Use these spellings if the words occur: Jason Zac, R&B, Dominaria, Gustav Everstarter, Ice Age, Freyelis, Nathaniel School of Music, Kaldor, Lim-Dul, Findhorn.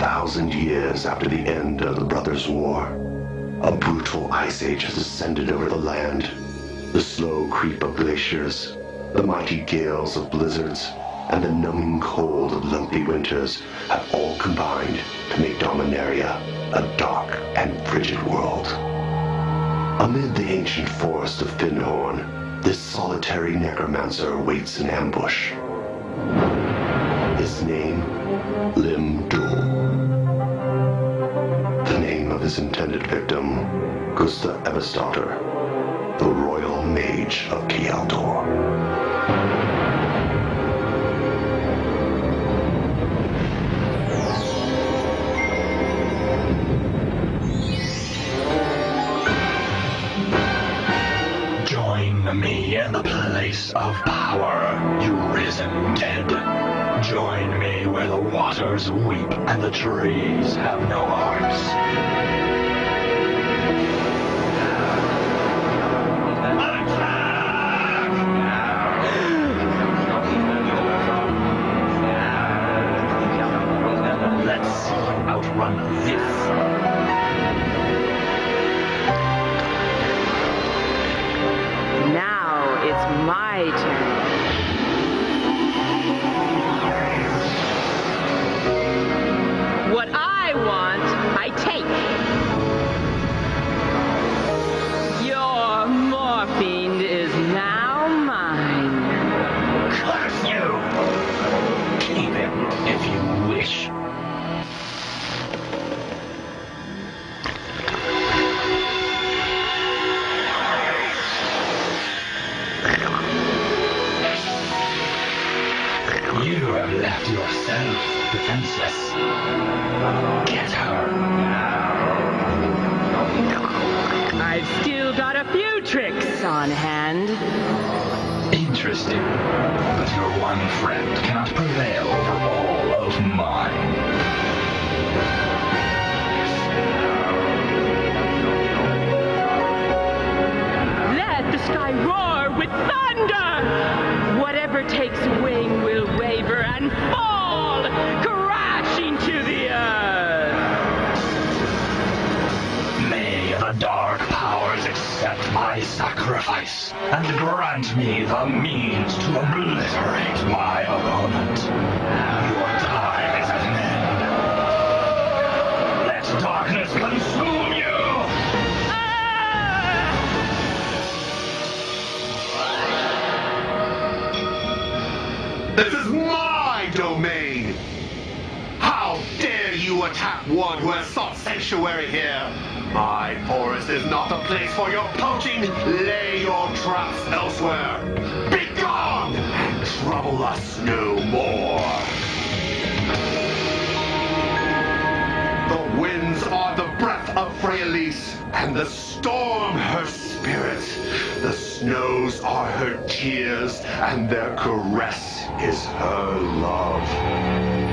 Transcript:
1,000 years after the end of the Brothers' War, a brutal ice age has ascended over the land. The slow creep of glaciers, the mighty gales of blizzards, and the numbing cold of lengthy winters have all combined to make Dominaria a dark and frigid world. Amid the ancient forest of Findhorn, this solitary necromancer waits in ambush. His name, Lim-Dul. The name of his intended victim, Gustav Everstarter, the royal mage of Kaldor. Me in the place of power, you risen dead. Join me where the waters weep and the trees have no hearts. Attack! Let's see you outrun this. It's my turn. What I want, I take. Your morphine is now mine. Curse you! Keep him if you wish. Left yourself defenseless. Get her. I've still got a few tricks on hand. Interesting. But your one friend cannot prevail over all of mine. Let the sky roar with thunder! Whatever takes wing will waver and fall, crashing to the earth. May the dark powers accept my sacrifice and grant me the means to obliterate my opponent. Your time is at an end. Let darkness consume you. This is my domain! How dare you attack one who has sought sanctuary here! My forest is not the place for your poaching! Lay your traps elsewhere! Be gone! And trouble us no more! The winds are the breath of Freyelis, and the storm her spirit. The snows are her tears, and their caress is her love.